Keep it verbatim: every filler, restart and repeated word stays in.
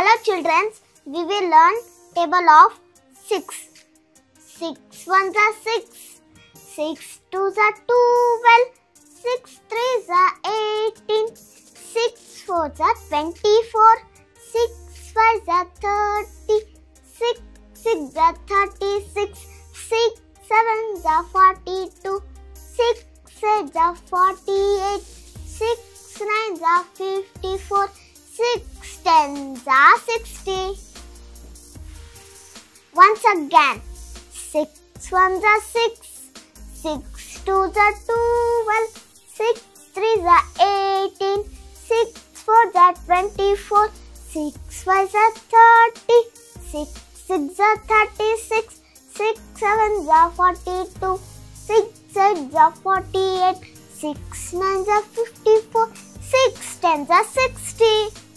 Hello children, we will learn table of six. six ones are six, six twos are twelve, six threes are eighteen, six fours are twenty-four, six fives are thirty, six sixes are thirty-six, six sevens are forty-two, six eights are forty-eight, six nines are fifty-four, six tens are sixty. Once again, six ones are six, six twos are twelve, six threes are eighteen, six fours are twenty-four, six fives are thirty, six sixes are thirty-six, six sevens are forty-two, six eights are forty-eight, six nines are fifty-four, six tens are sixty.